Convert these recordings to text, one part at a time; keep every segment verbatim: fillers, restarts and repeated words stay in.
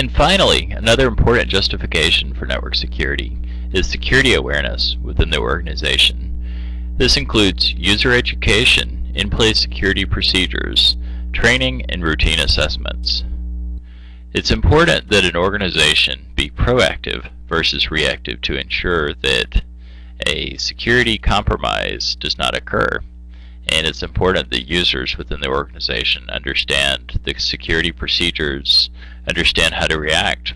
And finally, another important justification for network security is security awareness within the organization. This includes user education, in-place security procedures, training, and routine assessments. It's important that an organization be proactive versus reactive to ensure that a security compromise does not occur. And it's important that users within the organization understand the security procedures, understand how to react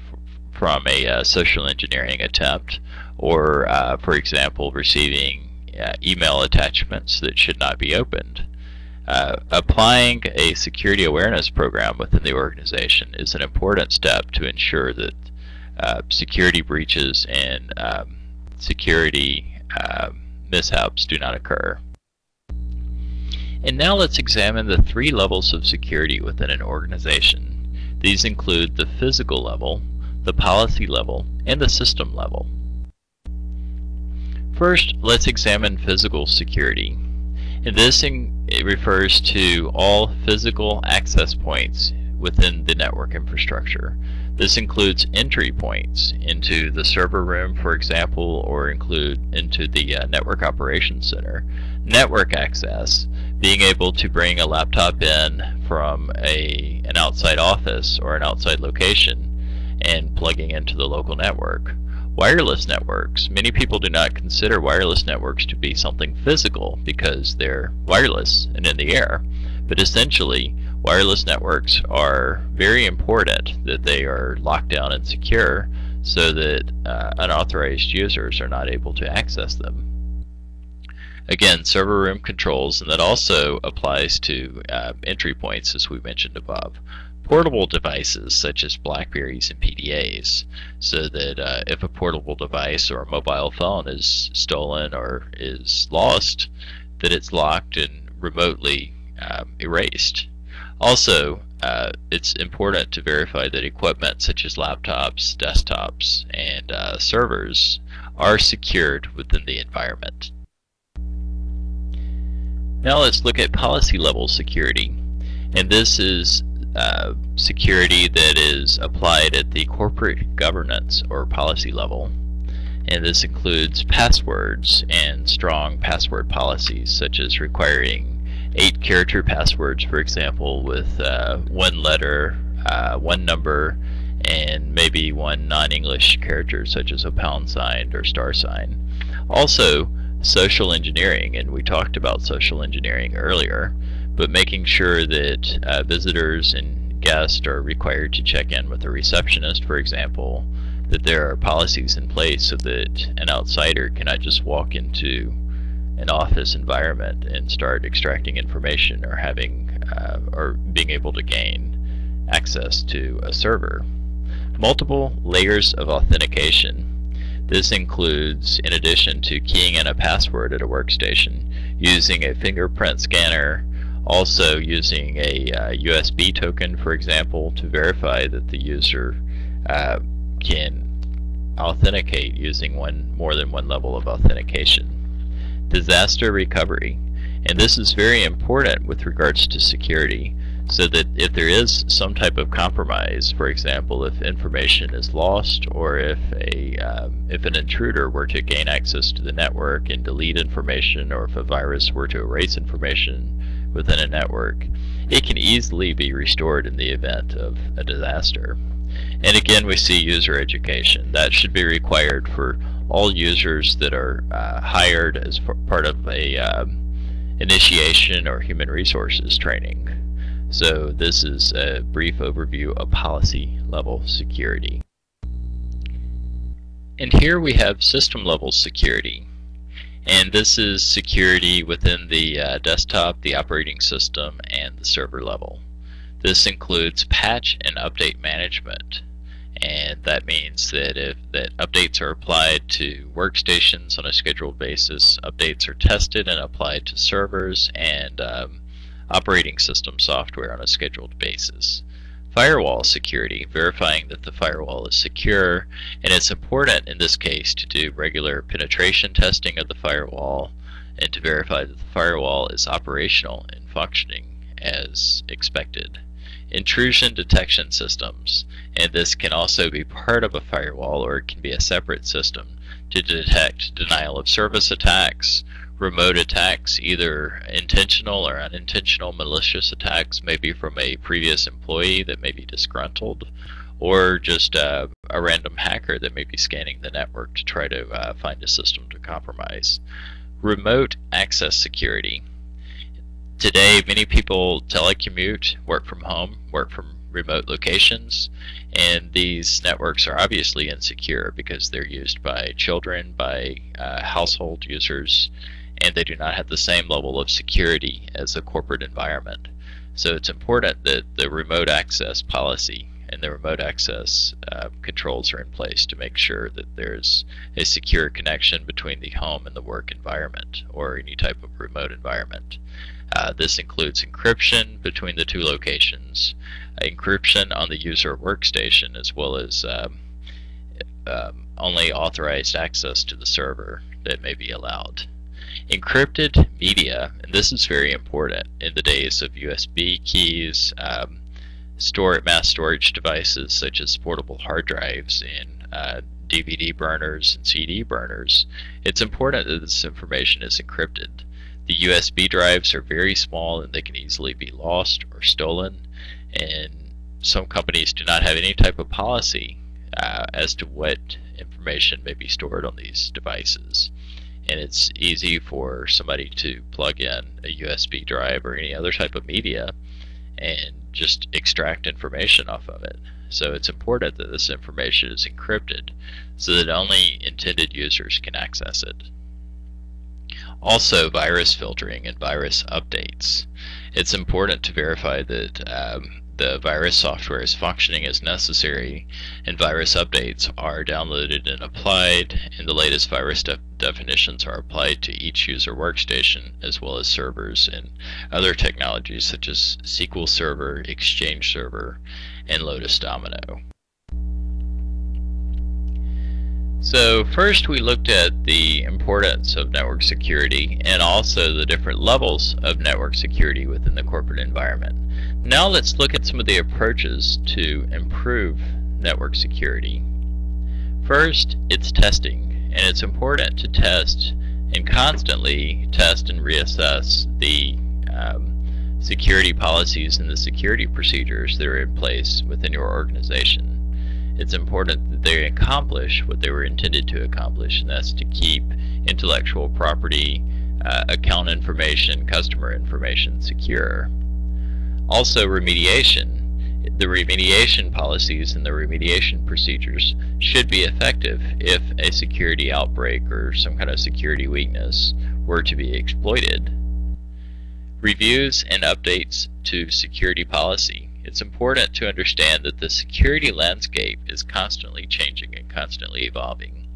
from a uh, social engineering attempt, or, uh, for example, receiving uh, email attachments that should not be opened. Uh, applying a security awareness program within the organization is an important step to ensure that uh, security breaches and um, security uh, mishaps do not occur. And now let's examine the three levels of security within an organization. These include the physical level, the policy level, and the system level. First, let's examine physical security. And this in, it refers to all physical access points within the network infrastructure. This includes entry points into the server room, for example, or include into the uh, network operations center. Network access, being able to bring a laptop in from a, an outside office or an outside location and plugging into the local network. Wireless networks. Many people do not consider wireless networks to be something physical because they're wireless and in the air, but essentially wireless networks are very important that they are locked down and secure so that uh, unauthorized users are not able to access them. Again, server room controls, and that also applies to uh, entry points as we mentioned above. Portable devices such as BlackBerries and P D As, so that uh, if a portable device or a mobile phone is stolen or is lost, that it's locked and remotely um, erased. Also, uh, it's important to verify that equipment such as laptops, desktops, and uh, servers are secured within the environment. Now let's look at policy level security, and this is uh, security that is applied at the corporate governance or policy level, and this includes passwords and strong password policies such as requiring eight character passwords, for example, with uh, one letter, uh, one number, and maybe one non-English character such as a pound sign or star sign. Also, social engineering, and we talked about social engineering earlier, but making sure that uh, visitors and guests are required to check in with a receptionist, for example, that there are policies in place so that an outsider cannot just walk into an office environment and start extracting information or having uh, or being able to gain access to a server. Multiple layers of authentication. This includes, in addition to keying in a password at a workstation, using a fingerprint scanner, also using a uh, U S B token, for example, to verify that the user uh, can authenticate using one more than one level of authentication. Disaster recovery. And this is very important with regards to security, so that if there is some type of compromise, for example, if information is lost or if a um, if an intruder were to gain access to the network and delete information, or if a virus were to erase information within a network, it can easily be restored in the event of a disaster. And again, we see user education. That should be required for all users that are uh, hired as part of a um, initiation or human resources training. So this is a brief overview of policy level security. And here we have system level security. And this is security within the uh, desktop, the operating system, and the server level. This includes patch and update management. And that means that if that updates are applied to workstations on a scheduled basis, updates are tested and applied to servers and um, operating system software on a scheduled basis. Firewall security, verifying that the firewall is secure, and it's important in this case to do regular penetration testing of the firewall and to verify that the firewall is operational and functioning as expected. intrusion detection systems, and this can also be part of a firewall or it can be a separate system to detect denial of service attacks, remote attacks, either intentional or unintentional malicious attacks, maybe from a previous employee that may be disgruntled, or just uh, a random hacker that may be scanning the network to try to uh, find a system to compromise. Remote access security. Today, many people telecommute, work from home, work from remote locations, and these networks are obviously insecure because they're used by children, by uh, household users, and they do not have the same level of security as a corporate environment. So it's important that the remote access policy and the remote access uh, controls are in place to make sure that there's a secure connection between the home and the work environment or any type of remote environment. Uh, this includes encryption between the two locations, encryption on the user workstation, as well as um, um, only authorized access to the server that may be allowed. Encrypted media, and this is very important in the days of U S B keys, um, store mass storage devices such as portable hard drives and uh, D V D burners and C D burners. It's important that this information is encrypted. The U S B drives are very small and they can easily be lost or stolen, and some companies do not have any type of policy uh, as to what information may be stored on these devices. And it's easy for somebody to plug in a U S B drive or any other type of media and just extract information off of it. So it's important that this information is encrypted so that only intended users can access it. Also, virus filtering and virus updates. It's important to verify that um, the virus software is functioning as necessary, and virus updates are downloaded and applied, and the latest virus de definitions are applied to each user workstation, as well as servers and other technologies such as S Q L Server, Exchange Server, and Lotus Domino. So first we looked at the importance of network security and also the different levels of network security within the corporate environment. Now let's look at some of the approaches to improve network security. First, it's testing, and it's important to test and constantly test and reassess the um, security policies and the security procedures that are in place within your organization. It's important that they accomplish what they were intended to accomplish, and that's to keep intellectual property, uh, account information, customer information secure. Also, remediation. The remediation policies and the remediation procedures should be effective if a security outbreak or some kind of security weakness were to be exploited. Reviews and updates to security policy. It's important to understand that the security landscape is constantly changing and constantly evolving,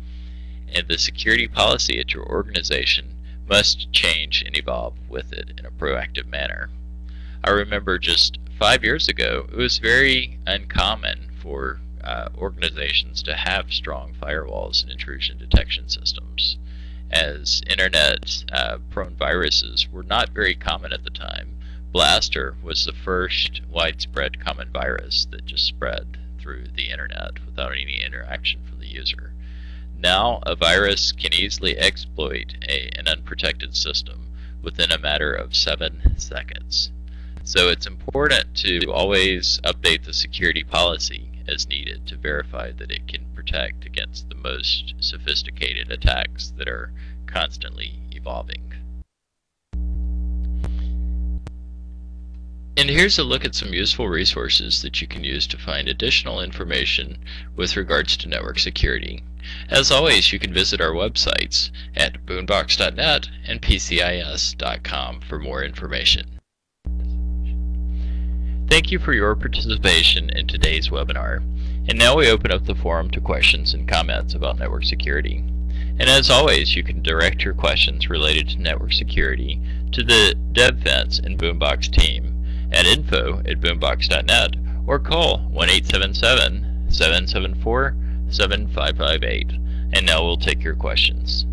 and the security policy at your organization must change and evolve with it in a proactive manner. I remember just five years ago, it was very uncommon for uh, organizations to have strong firewalls and intrusion detection systems, as internet uh, prone viruses were not very common at the time. Blaster was the first widespread common virus that just spread through the internet without any interaction from the user. Now a virus can easily exploit a, an unprotected system within a matter of seven seconds. So it's important to always update the security policy as needed to verify that it can protect against the most sophisticated attacks that are constantly evolving. And here's a look at some useful resources that you can use to find additional information with regards to network security. As always, you can visit our websites at boonbox dot net and P C I S dot com for more information. Thank you for your participation in today's webinar. And now we open up the forum to questions and comments about network security. And as always, you can direct your questions related to network security to the DevVents and Boonbox team at info at boonbox dot net or call one eight seven seven, seven seven four, seven five five eight, and now we'll take your questions.